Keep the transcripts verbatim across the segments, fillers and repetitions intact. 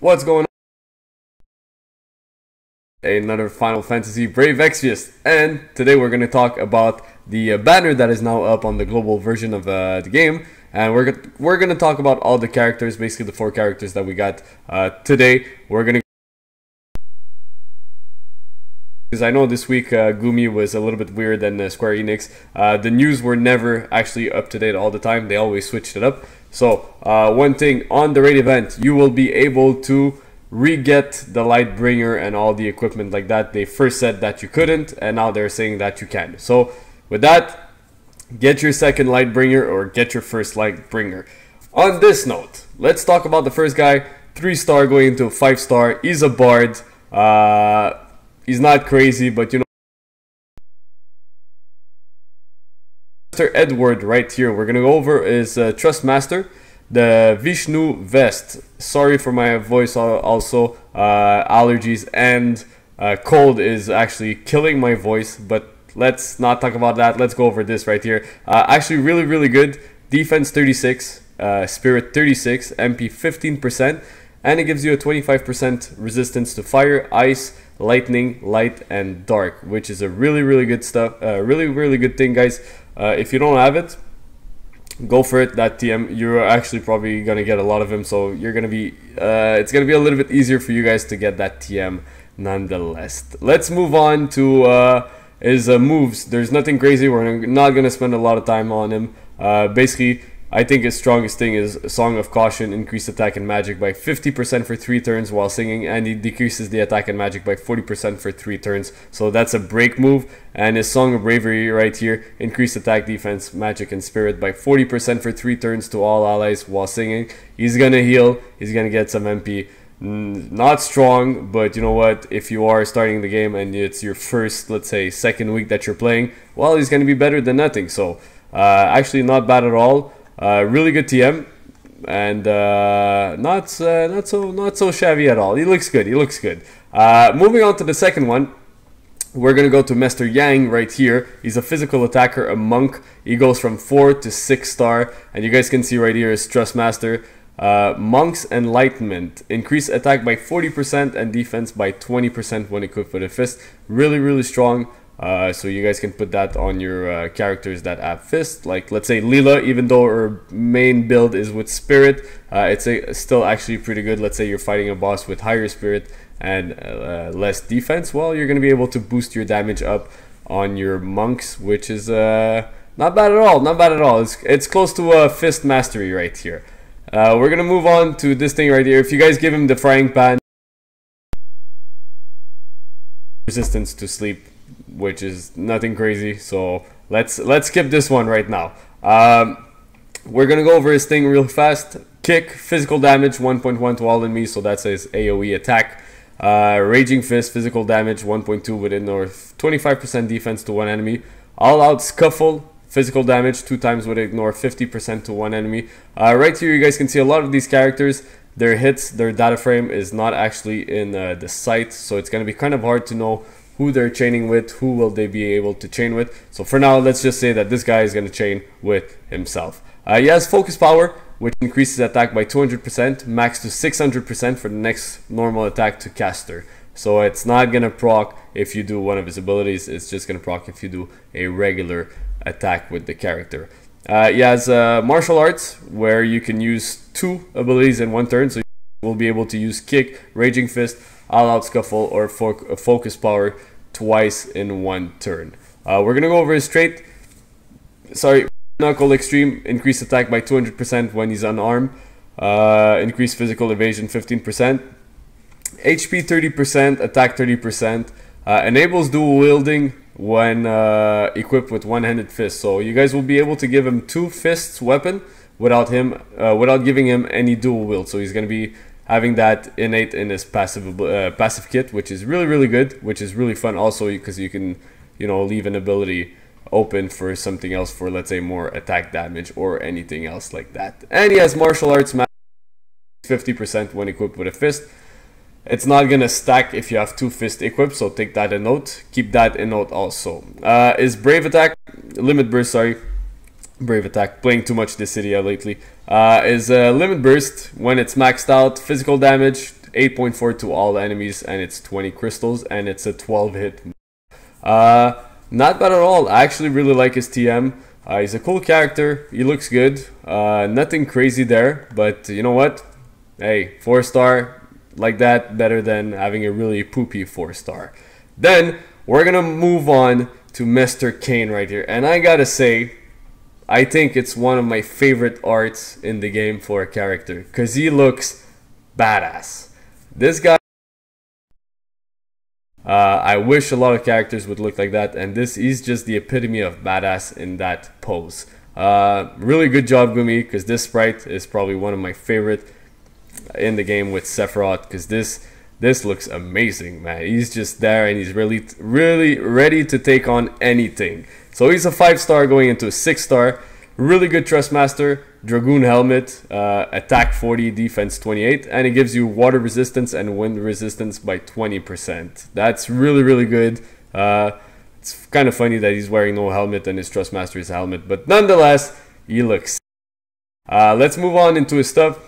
What's going on? Another Final Fantasy Brave Exvius, and today we're going to talk about the uh, banner that is now up on the global version of uh, the game, and we're go we're going to talk about all the characters, basically the four characters that we got uh, today. We're going to, because I know this week uh, Gumi was a little bit weird and uh, Square Enix. Uh, the news were never actually up to date all the time. They always switched it up. So uh, one thing, on the raid event, you will be able to re-get the Lightbringer and all the equipment like that. They first said that you couldn't, and now they're saying that you can. So with that, get your second Lightbringer or get your first Lightbringer. On this note, let's talk about the first guy. Three star going into five star. He's a bard. Uh... He's not crazy, but you know, Mister Edward right here. We're gonna go over is uh, Trust Master, the Vishnu vest. Sorry for my voice. Also, uh, allergies and uh, cold is actually killing my voice. But let's not talk about that. Let's go over this right here. Uh, actually, really, really good. Defense thirty-six, uh, Spirit thirty-six, M P fifteen percent, and it gives you a twenty-five percent resistance to fire, ice, lightning, light, and dark, which is a really, really good stuff. Uh, really, really good thing, guys. Uh, if you don't have it, go for it. That T M, you're actually probably gonna get a lot of them, so you're gonna be. Uh, it's gonna be a little bit easier for you guys to get that T M, nonetheless. Let's move on to uh, his uh, moves. There's nothing crazy. We're not gonna spend a lot of time on him. Uh, basically, I think his strongest thing is Song of Caution, increased attack and magic by fifty percent for three turns while singing, and he decreases the attack and magic by forty percent for three turns, so that's a break move. And his Song of Bravery right here, increased attack, defense, magic, and spirit by forty percent for three turns to all allies while singing. He's gonna heal, he's gonna get some M P. Not strong, but you know what, if you are starting the game and it's your first, let's say, second week that you're playing, well, he's gonna be better than nothing. So, uh, actually not bad at all. Uh, really good T M, and uh, not uh, not so not so shabby at all. He looks good. He looks good. Uh, moving on to the second one, we're gonna go to Mister Yang right here. He's a physical attacker, a monk. He goes from four to six star, and you guys can see right here is Trust Master, uh, Monk's Enlightenment, increase attack by forty percent and defense by twenty percent when equipped with a fist. Really, really strong. Uh, so you guys can put that on your uh, characters that have fist, like let's say Lila. Even though her main build is with spirit, uh, it's a, still actually pretty good. Let's say you're fighting a boss with higher spirit and uh, less defense, well, you're gonna be able to boost your damage up on your monks, which is uh, not bad at all. Not bad at all. It's, it's close to a uh, fist mastery right here. Uh, we're gonna move on to this thing right here. If you guys give him the frying pan, resistance to sleep, which is nothing crazy, so let's let's skip this one right now. Um, we're gonna go over his thing real fast. Kick, physical damage one point one to all enemies, so that's his AoE attack. Uh, Raging Fist, physical damage one point two within or twenty-five percent defense to one enemy. All Out Scuffle, physical damage two times with ignore, fifty percent to one enemy. Uh, right here you guys can see a lot of these characters, their hits, their data frame is not actually in uh, the site, so it's gonna be kind of hard to know who they're chaining with, who will they be able to chain with. So for now, let's just say that this guy is going to chain with himself. Uh, he has Focus Power, which increases attack by two hundred percent, max to six hundred percent for the next normal attack to caster. So it's not going to proc if you do one of his abilities, it's just going to proc if you do a regular attack with the character. Uh, he has uh, Martial Arts, where you can use two abilities in one turn, so you will be able to use Kick, Raging Fist, All Out Scuffle, or fo Focus Power twice in one turn. Uh, we're gonna go over his straight. Sorry, Knuckle Extreme, increased attack by two hundred percent when he's unarmed. Uh, increased physical evasion fifteen percent. H P thirty percent, attack thirty percent. Uh, enables dual wielding when uh, equipped with one-handed fist. So you guys will be able to give him two fists weapon without him, uh, without giving him any dual wield. So he's gonna be having that innate in his passive uh, passive kit, which is really, really good, which is really fun also because you can, you know, leave an ability open for something else, for let's say more attack damage or anything else like that. And he has Martial Arts fifty percent when equipped with a fist. It's not gonna stack if you have two fists equipped, so take that in note. Keep that in note also. Uh, is Brave Attack, Limit Burst, sorry. Brave Attack, playing too much this city lately. Uh, is uh, Limit Burst, when it's maxed out, physical damage eight point four to all enemies, and it's twenty crystals, and it's a twelve hit. Uh, not bad at all. I actually really like his T M. Uh, he's a cool character. He looks good. Uh, nothing crazy there, but you know what? Hey, four star like that, better than having a really poopy four star. Then we're gonna move on to Mister Kane right here, and I gotta say, I think it's one of my favorite arts in the game for a character, cause he looks badass. This guy, uh, I wish a lot of characters would look like that, and this is just the epitome of badass in that pose. Uh, really good job, Gumi, cause this sprite is probably one of my favorite in the game with Sephiroth, cause this this looks amazing, man. He's just there, and he's really really ready to take on anything. So he's a five star going into a six star. Really good Trust Master, Dragoon Helmet, uh, attack forty, defense twenty-eight, and it gives you water resistance and wind resistance by twenty percent. That's really, really good. Uh, it's kind of funny that he's wearing no helmet and his Trust Master is a helmet, but nonetheless, he looks. Uh, let's move on into his stuff.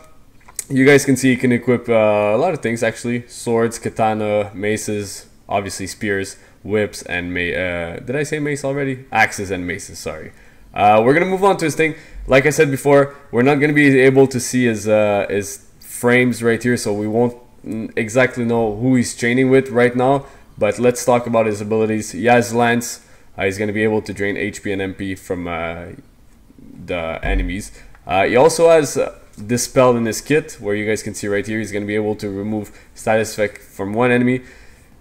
You guys can see he can equip uh, a lot of things actually. Swords, katana, maces, obviously spears, whips, and ma uh, did I say mace already? Axes and maces, sorry. Uh, we're gonna move on to his thing. Like I said before, we're not gonna be able to see his uh, his frames right here, so we won't exactly know who he's chaining with right now. But let's talk about his abilities. He has Lance. Uh, he's gonna be able to drain H P and M P from uh, the enemies. Uh, he also has uh, Dispel in his kit, where you guys can see right here. He's gonna be able to remove status effect from one enemy.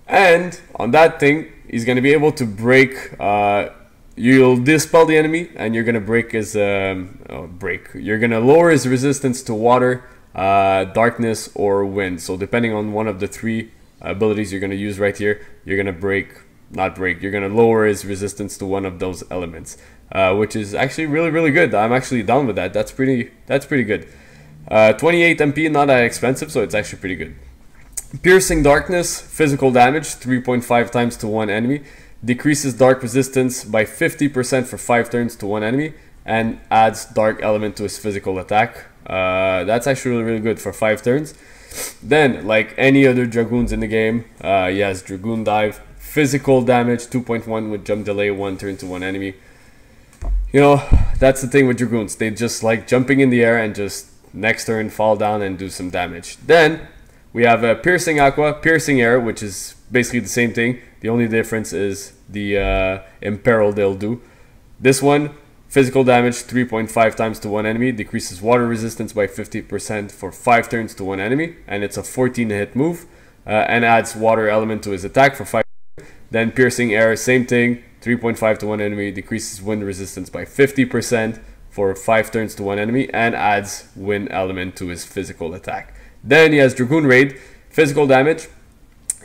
And on that thing, he's going to be able to break, uh, you'll dispel the enemy, and you're going to break his, um, oh, break, you're going to lower his resistance to water, uh, darkness, or wind. So depending on one of the three abilities you're going to use right here, you're going to break, not break, you're going to lower his resistance to one of those elements, uh, which is actually really, really good. I'm actually down with that. That's pretty, that's pretty good. Uh, twenty-eight M P, not that expensive, so it's actually pretty good. Piercing Darkness, physical damage, three point five times to one enemy. Decreases Dark Resistance by fifty percent for five turns to one enemy. And adds Dark Element to his physical attack. Uh, that's actually really, really good for five turns. Then, like any other Dragoons in the game, uh, he has Dragoon Dive. Physical damage, two point one with Jump Delay, one turn to one enemy. You know, that's the thing with Dragoons. They just like jumping in the air and just next turn fall down and do some damage. Then we have a Piercing Aqua, Piercing Air, which is basically the same thing. The only difference is the uh, Imperil they'll do. This one, physical damage three point five times to one enemy, decreases water resistance by fifty percent for five turns to one enemy, and it's a fourteen hit move, uh, and adds water element to his attack for five. Then Piercing Air, same thing, three point five to one enemy, decreases wind resistance by fifty percent for five turns to one enemy, and adds wind element to his physical attack. Then he has Dragoon Raid, physical damage,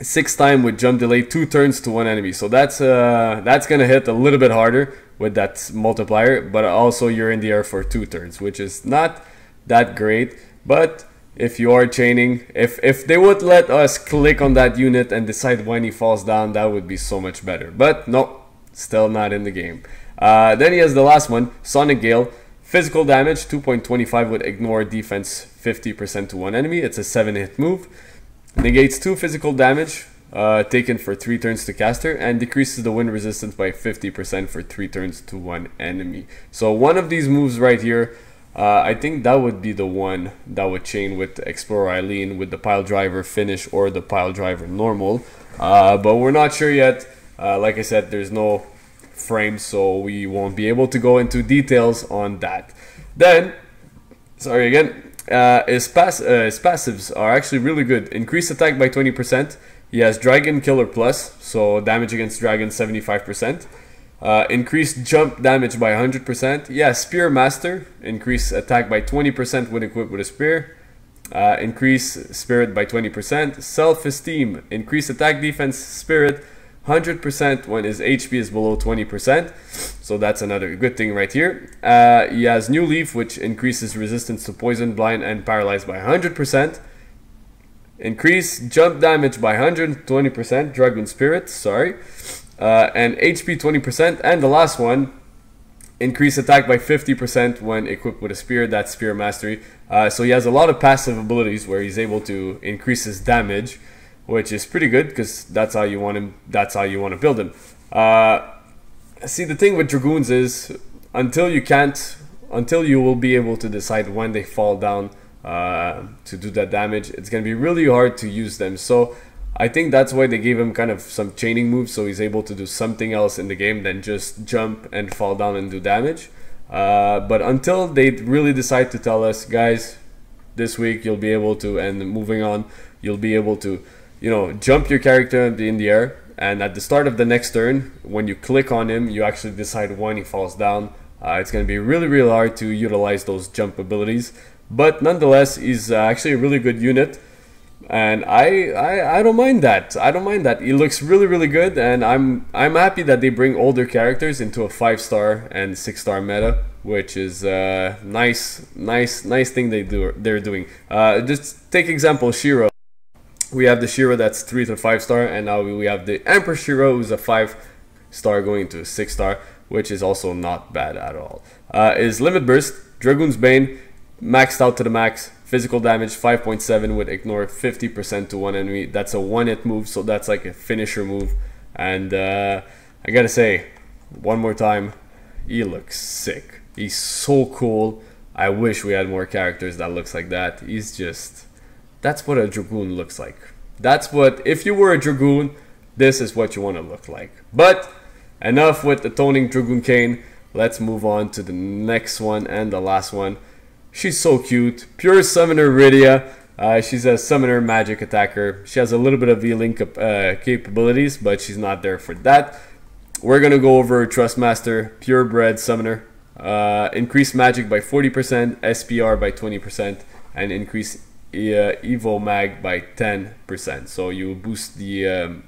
six time with jump delay, two turns to one enemy. So that's uh, that's gonna hit a little bit harder with that multiplier, but also you're in the air for two turns, which is not that great. But if you are chaining, if if they would let us click on that unit and decide when he falls down, that would be so much better. But no, still not in the game. Uh, then he has the last one, Sonic Gale. Physical damage, two point two five with ignore defense fifty percent to one enemy. It's a seven hit move. Negates two physical damage uh, taken for three turns to caster, and decreases the wind resistance by fifty percent for three turns to one enemy. So one of these moves right here, uh, I think that would be the one that would chain with Explorer Eileen with the pile driver finish or the pile driver normal. Uh, but we're not sure yet. Uh, like I said, there's no frame, so we won't be able to go into details on that. Then, sorry again, uh, his, pass, uh, his passives are actually really good. Increased attack by twenty percent. He has Dragon Killer Plus, so damage against Dragon seventy-five percent. Uh, increased jump damage by one hundred percent. Yeah, Spear Master, increased attack by twenty percent when equipped with a spear. Uh, increase Spirit by twenty percent. Self-Esteem, increased attack, defense, spirit one hundred percent when his H P is below twenty percent, so that's another good thing right here. Uh, he has New Leaf, which increases resistance to poison, blind, and paralyzed by one hundred percent. Increase jump damage by one hundred twenty percent, Dragon Spirit, sorry, uh, and H P twenty percent. And the last one, Increase attack by fifty percent when equipped with a spear. That's spear mastery. Uh, so he has a lot of passive abilities where he's able to increase his damage, which is pretty good because that's how you want him. That's how you want to build him. Uh, see, the thing with Dragoons is until you can't, until you will be able to decide when they fall down uh, to do that damage, it's going to be really hard to use them. So I think that's why they gave him kind of some chaining moves, so he's able to do something else in the game than just jump and fall down and do damage. Uh, but until they really decide to tell us, guys, this week you'll be able to, and moving on, you'll be able to, you know, jump your character in the air, and at the start of the next turn, when you click on him, you actually decide when he falls down. Uh, it's going to be really, really hard to utilize those jump abilities. But nonetheless, he's uh, actually a really good unit. And I, I I don't mind that. I don't mind that. He looks really, really good, and I'm I'm happy that they bring older characters into a five-star and six-star meta, which is a uh, nice, nice, nice thing they do. They're doing. Uh, just take example Shiro. We have the Shiro that's three to five-star, and now we have the Emperor Shiro who's a five-star going to a six-star, which is also not bad at all. Uh, is Limit Burst, Dragoon's Bane, maxed out to the max. Physical damage five point seven with ignore fifty percent to one enemy. That's a one-hit move, so that's like a finisher move. And uh, I gotta say, one more time, he looks sick. He's so cool. I wish we had more characters that looks like that. He's just... That's what a Dragoon looks like. That's what... If you were a Dragoon, this is what you want to look like. But enough with Atoning Dragoon Kain. Let's move on to the next one and the last one. She's so cute. Pure Summoner Rydia. Uh, she's a summoner magic attacker. She has a little bit of healing cap uh, capabilities, but she's not there for that. We're going to go over Trustmaster, Pure-bred Summoner. Uh, increase magic by forty percent, S P R by twenty percent, and increase uh, Evo Mag by ten percent. So you boost the... Um,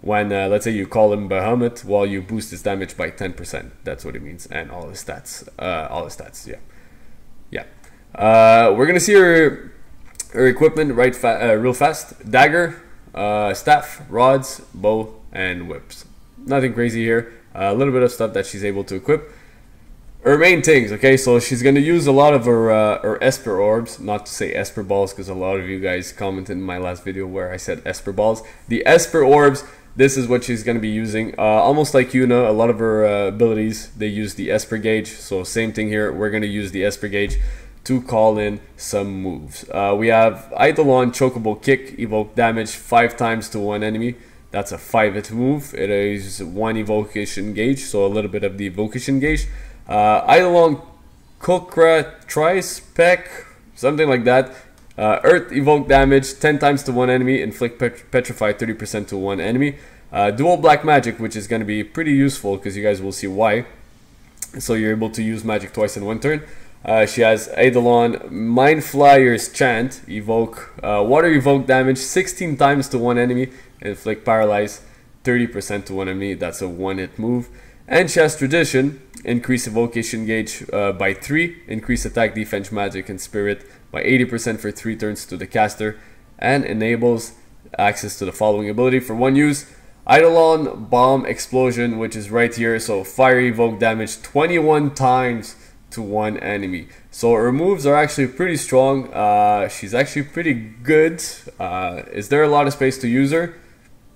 when, uh, let's say you call him Bahamut, while well, you boost his damage by ten percent. That's what it means. And all his stats. Uh, all his stats, yeah. Yeah, uh, we're gonna see her, her equipment right fa uh, real fast. Dagger, uh, staff, rods, bow, and whips. Nothing crazy here. Uh, a little bit of stuff that she's able to equip. Her main things, okay. So she's gonna use a lot of her uh, her Esper orbs, not to say Esper balls, because a lot of you guys commented in my last video where I said Esper balls. The Esper orbs. This is what she's going to be using. Uh, almost like Yuna, a lot of her uh, abilities, they use the Esper Gauge. So same thing here, we're going to use the Esper Gauge to call in some moves. Uh, we have Eidolon Chokeable Kick, evoke damage five times to one enemy. That's a five-hit move. It is one evocation gauge, so a little bit of the evocation gauge. Uh, Eidolon Kokra Tri-Spec, something like that. Uh, Earth evoke damage ten times to one enemy, inflict pet petrify thirty percent to one enemy. Uh, dual black magic, which is going to be pretty useful because you guys will see why. So you're able to use magic twice in one turn. Uh, she has Eidolon Mindflyer's Chant, evoke uh, water evoke damage sixteen times to one enemy, inflict paralyze thirty percent to one enemy. That's a one hit move. And she has Tradition, increase evocation gauge uh, by three, increase attack, defense, magic, and spirit by eighty percent for three turns to the caster, and enables access to the following ability for one use. Eidolon Bomb Explosion, which is right here, so fire evoke damage twenty-one times to one enemy. So her moves are actually pretty strong. Uh, she's actually pretty good. Uh, is there a lot of space to use her?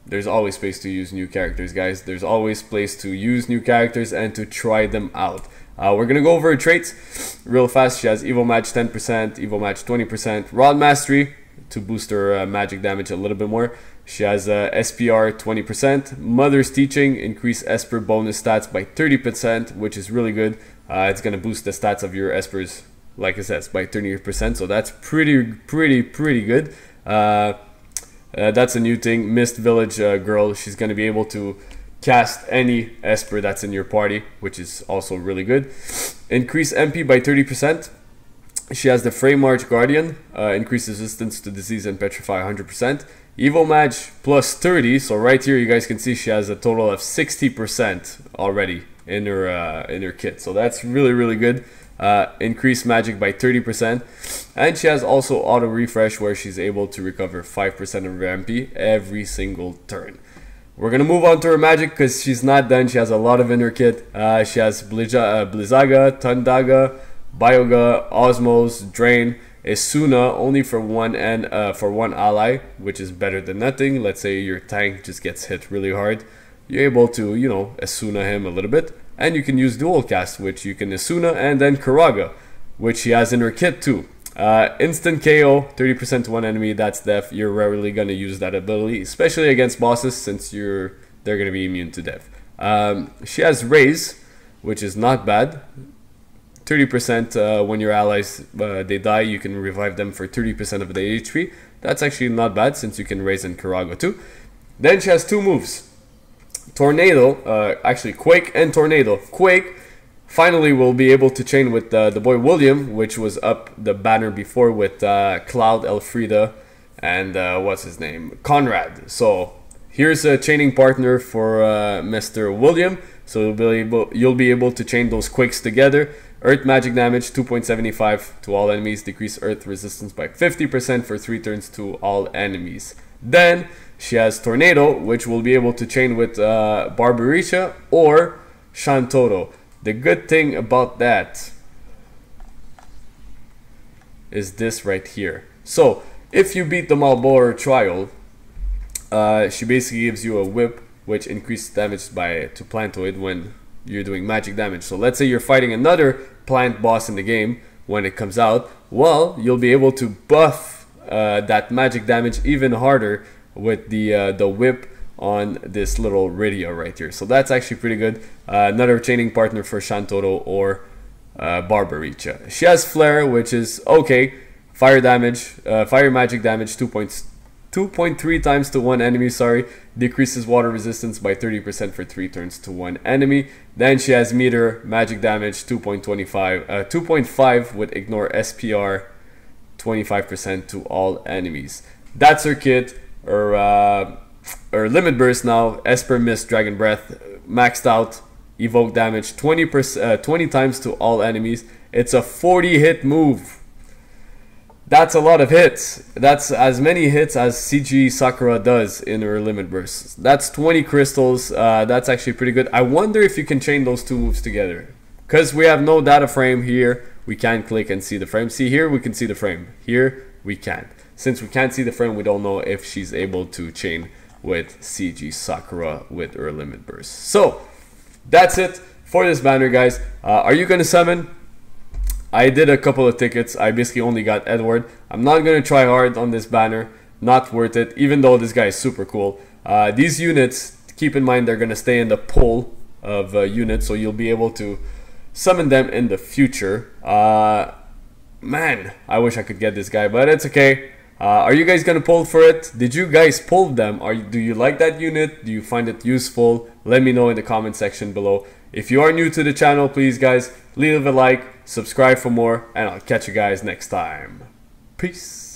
There's always space to use new characters, guys. There's always place to use new characters and to try them out. Uh, we're gonna go over her traits real fast. She has Evo Match ten percent, Evo Match twenty percent, Rod Mastery to boost her uh, magic damage a little bit more. She has uh, S P R twenty percent, Mother's Teaching, increase Esper bonus stats by thirty percent, which is really good. Uh, it's gonna boost the stats of your Espers, like I said, by thirty percent. So that's pretty, pretty, pretty good. Uh, uh, that's a new thing. Mist Village uh, Girl. She's gonna be able to cast any Esper that's in your party, which is also really good. Increase M P by thirty percent. She has the Frame Arch Guardian, uh, increase resistance to disease and petrify one hundred percent. Evo Match plus thirty, so right here you guys can see she has a total of sixty percent already in her uh, in her kit, so that's really, really good. Uh, increase magic by thirty percent, and she has also auto refresh where she's able to recover five percent of her M P every single turn. We're going to move on to her magic because she's not done. She has a lot of in her kit. Uh, she has Blizzaga, uh, Blizzaga, Tundaga, Byoga, Osmos, Drain, Isuna only for one and uh, for one ally, which is better than nothing. Let's say your tank just gets hit really hard. You're able to, you know, Isuna him a little bit. And you can use dual cast, which you can Isuna and then Kuraga, which she has in her kit too. Uh, instant K O, thirty percent to one enemy, that's death. You're rarely going to use that ability, especially against bosses, since you're they're going to be immune to death. Um, she has Raise, which is not bad. thirty percent uh, when your allies, uh, they die, you can revive them for thirty percent of their H P. That's actually not bad, since you can Raise in Kuraga too. Then she has two moves. Tornado, uh, actually Quake and Tornado. Quake, finally we'll be able to chain with uh, the boy William, which was up the banner before with uh, Cloud, Elfrida, and uh, what's his name? Conrad. So here's a chaining partner for uh, Mister William. So you'll be, able, you'll be able to chain those Quakes together. Earth magic damage, two point seven five to all enemies. Decrease Earth resistance by fifty percent for three turns to all enemies. Then she has Tornado, which will be able to chain with uh, Barbarisha or Shantotto. The good thing about that is this right here. So if you beat the Malboro trial, uh, she basically gives you a whip, which increases damage by to plantoid when you're doing magic damage. So let's say you're fighting another plant boss in the game when it comes out. Well, you'll be able to buff uh, that magic damage even harder with the uh, the whip on this little Rydia right here. So that's actually pretty good. Uh, another chaining partner for Shantotto or uh, Barbarisha. She has Flare, which is okay. Fire damage, uh, fire magic damage, two point three times to one enemy, sorry. Decreases water resistance by thirty percent for three turns to one enemy. Then she has Meter, magic damage, two point five with Ignore S P R, twenty-five percent to all enemies. That's her kit, or uh, or Limit Burst now, Esper Mist, Dragon Breath, maxed out, evoke damage twenty, per, uh, twenty times to all enemies. It's a forty hit move. That's a lot of hits. That's as many hits as C G Sakura does in her Limit Burst. That's twenty crystals. Uh, that's actually pretty good. I wonder if you can chain those two moves together, because we have no data frame here. We can click and see the frame. See here, we can see the frame. Here, we can't. Since we can't see the frame, we don't know if she's able to chain with C G Sakura with her Limit Burst. So that's it for this banner, guys. Uh, are you gonna summon? I did a couple of tickets. I basically only got Edward. I'm not gonna try hard on this banner, not worth it, even though this guy is super cool. Uh, these units, keep in mind, they're gonna stay in the pool of uh, units, so you'll be able to summon them in the future. Uh, man, I wish I could get this guy, but it's okay. Uh, are you guys gonna pull for it? Did you guys pull them? Are you, do you like that unit? Do you find it useful? Let me know in the comment section below. If you are new to the channel, please guys, leave a like, subscribe for more, and I'll catch you guys next time. Peace.